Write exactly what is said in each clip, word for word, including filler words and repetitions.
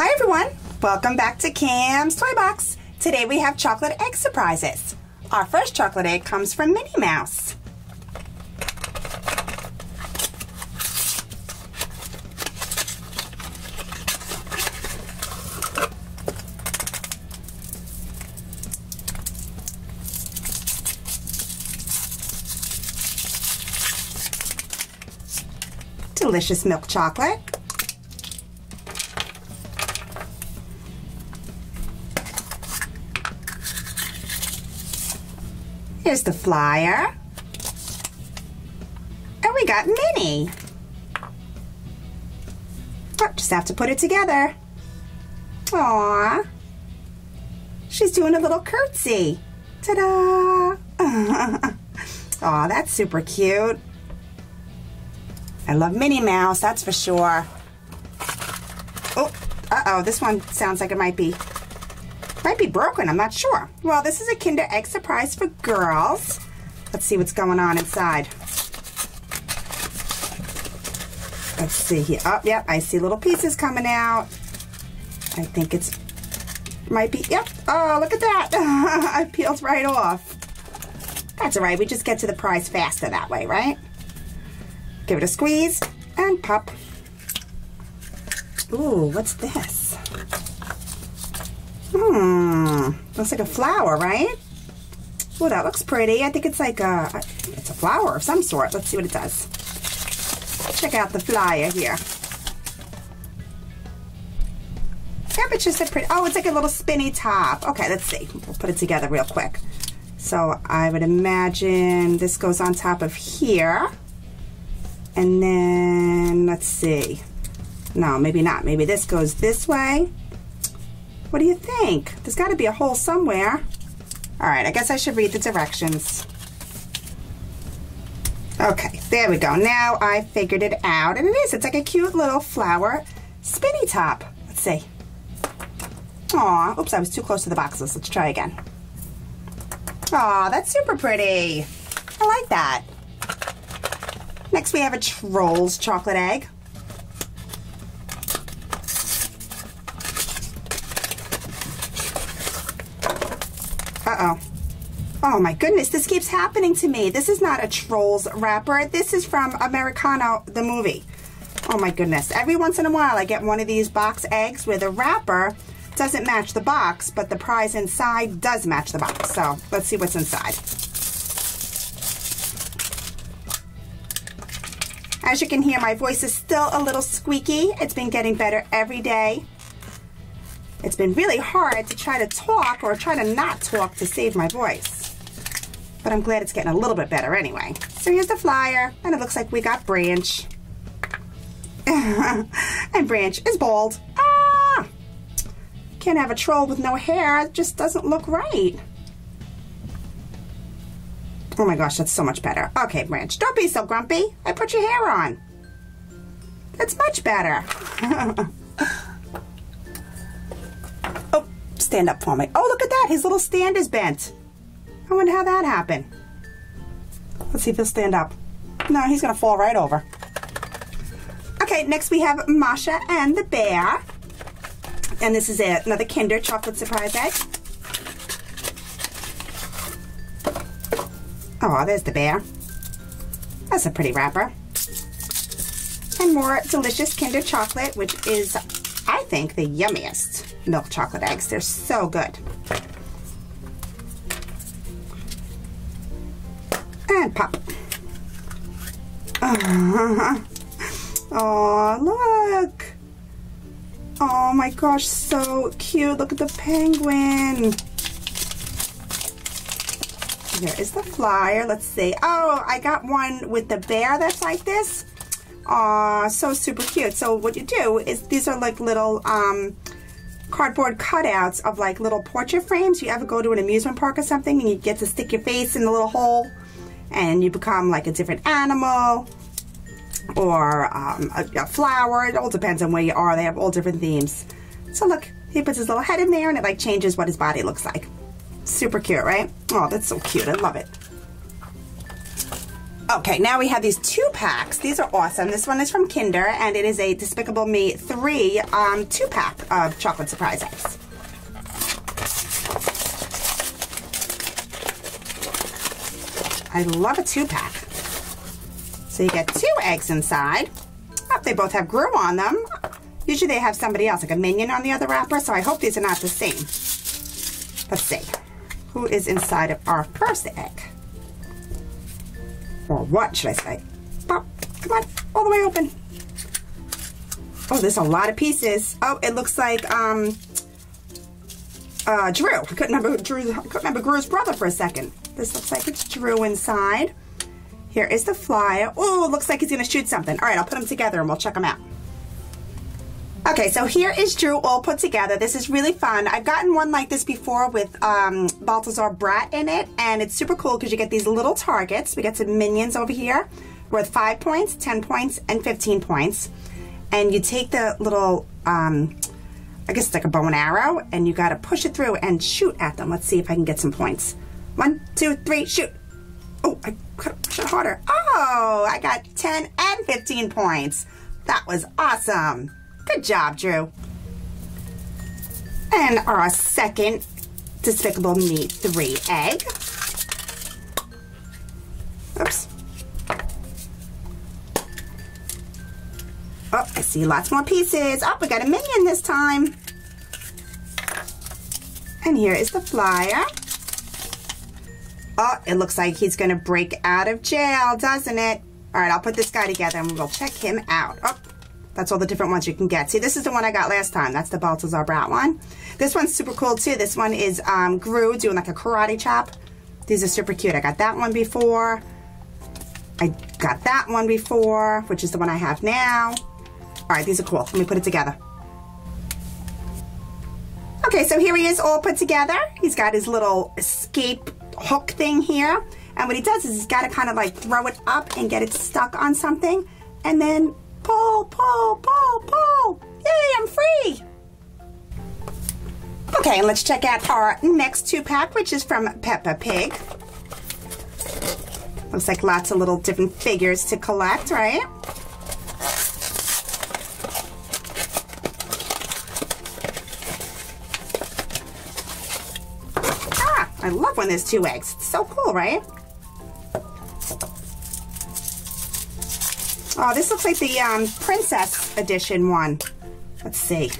Hi everyone, welcome back to Cam's Toy Box. Today we have chocolate egg surprises. Our first chocolate egg comes from Minnie Mouse. Delicious milk chocolate. Here's the flyer. And we got Minnie. Oh, just have to put it together. Aww. She's doing a little curtsy. Ta-da! Aw, that's super cute. I love Minnie Mouse, that's for sure. Oh, uh-oh, this one sounds like it might be, might be broken, I'm not sure. Well, this is a Kinder Egg surprise for girls. Let's see what's going on inside. Let's see here, oh, yep, I see little pieces coming out. I think it's, might be, yep, oh, look at that. It peeled right off. That's all right, we just get to the prize faster that way, right? Give it a squeeze and pop. Ooh, what's this? Hmm, looks like a flower, right? Ooh, that looks pretty. I think it's like a, it's a flower of some sort. Let's see what it does. Check out the flyer here. Yeah, but just a pretty, oh, it's like a little spinny top. Okay, let's see. We'll put it together real quick. So I would imagine this goes on top of here. And then, let's see. No, maybe not. Maybe this goes this way. What do you think? There's got to be a hole somewhere. All right, I guess I should read the directions. Okay, there we go. Now I figured it out, and it is. It's like a cute little flower spinny top. Let's see. Aw, oops, I was too close to the boxes. Let's try again. Aw, that's super pretty. I like that. Next we have a Trolls chocolate egg. Uh-oh. Oh my goodness, this keeps happening to me. This is not a Trolls wrapper. This is from Americano, the movie. Oh my goodness. Every once in a while I get one of these box eggs where the wrapper doesn't match the box, but the prize inside does match the box. So let's see what's inside. As you can hear, my voice is still a little squeaky. It's been getting better every day. It's been really hard to try to talk or try to not talk to save my voice. But I'm glad it's getting a little bit better anyway. So here's the flyer, and it looks like we got Branch. And Branch is bald. Ah! Can't have a troll with no hair. It just doesn't look right. Oh my gosh, that's so much better. Okay, Branch, don't be so grumpy. I put your hair on. That's much better. Oh, stand up for me. Oh, look at that. His little stand is bent. I wonder how that happened. Let's see if he'll stand up. No, he's going to fall right over. Okay, next we have Masha and the Bear. And this is it. Another Kinder chocolate surprise egg. Oh, there's the bear. That's a pretty wrapper. And more delicious Kinder chocolate, which is, I think, the yummiest milk chocolate eggs. They're so good. And pop. Oh, look. Oh my gosh, so cute. Look at the penguin. Here is the flyer. Let's see. Oh, I got one with the bear that's like this. Aw, so super cute. So what you do is these are like little um, cardboard cutouts of like little portrait frames. You ever go to an amusement park or something and you get to stick your face in the little hole and you become like a different animal or um, a, a flower. It all depends on where you are. They have all different themes. So look, he puts his little head in there and it like changes what his body looks like. Super cute, right? Oh, that's so cute. I love it. Okay, now we have these two packs. These are awesome. This one is from Kinder, and it is a Despicable Me three um, two-pack of chocolate surprise eggs. I love a two-pack. So you get two eggs inside. Oh, they both have Gru on them. Usually they have somebody else, like a minion on the other wrapper, so I hope these are not the same. Let's see. Who is inside of our first egg? Or what, should I say? Pop, come on, all the way open. Oh, there's a lot of pieces. Oh, it looks like um, uh, Drew. I couldn't remember Drew's, I couldn't remember Gru's brother for a second. This looks like it's Drew inside. Here is the flyer. Oh, looks like he's gonna shoot something. All right, I'll put them together and we'll check them out. Okay, so here is Drew all put together. This is really fun. I've gotten one like this before with um, Balthazar Bratt in it, and it's super cool because you get these little targets. We get some minions over here worth five points, ten points, and fifteen points. And you take the little, um, I guess it's like a bow and arrow, and you gotta push it through and shoot at them. Let's see if I can get some points. One, two, three, shoot. Oh, I could've pushed it harder. Oh, I got ten and fifteen points. That was awesome. Good job, Drew. And our second Despicable Me three egg. Oops. Oh, I see lots more pieces. Oh, we got a minion this time. And here is the flyer. Oh, it looks like he's going to break out of jail, doesn't it? All right, I'll put this guy together and we'll check him out. Oh. That's all the different ones you can get. See, this is the one I got last time. That's the Balthazar Bratt one. This one's super cool, too. This one is um, Gru doing like a karate chop. These are super cute. I got that one before. I got that one before, which is the one I have now. All right, these are cool. Let me put it together. Okay, so here he is all put together. He's got his little escape hook thing here. And what he does is he's got to kind of like throw it up and get it stuck on something. And then pull, pull, pull, pull. Yay, I'm free. Okay, and let's check out our next two-pack, which is from Peppa Pig. Looks like lots of little different figures to collect, right? Ah, I love when there's two eggs. It's so cool, right? Oh, this looks like the um, Princess Edition one. Let's see.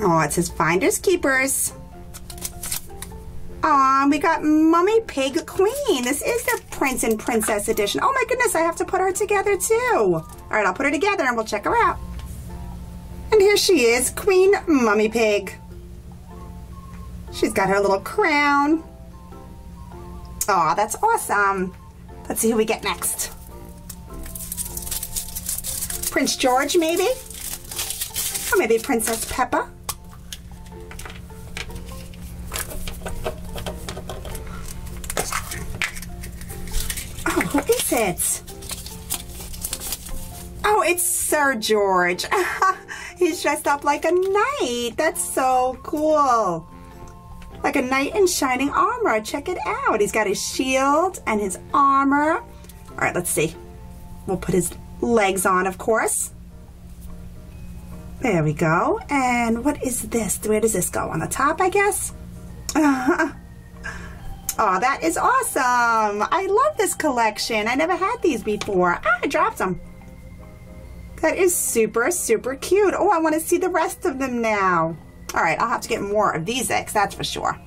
Oh, it says Finders Keepers. Aw, we got Mummy Pig Queen. This is the Prince and Princess Edition. Oh my goodness, I have to put her together too. All right, I'll put her together and we'll check her out. And here she is, Queen Mummy Pig. She's got her little crown. Aw, that's awesome. Let's see who we get next. Prince George, maybe? Or maybe Princess Peppa? Oh, who is it? Oh, it's Sir George. He's dressed up like a knight. That's so cool. Like a knight in shining armor. Check it out. He's got his shield and his armor. All right, let's see. We'll put his legs on, of course. There we go. And what is this? Where does this go? On the top, I guess? Oh, that is awesome. I love this collection. I never had these before. Ah, I dropped them. That is super, super cute. Oh, I want to see the rest of them now. All right, I'll have to get more of these eggs, that's for sure.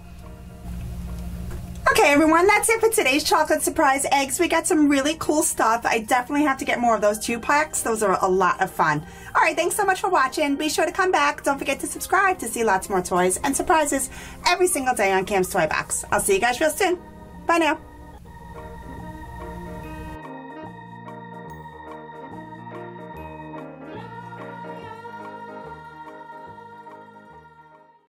Okay, everyone, that's it for today's chocolate surprise eggs. We got some really cool stuff. I definitely have to get more of those two packs. Those are a lot of fun. All right, thanks so much for watching. Be sure to come back. Don't forget to subscribe to see lots more toys and surprises every single day on Cam's Toy Box. I'll see you guys real soon. Bye now.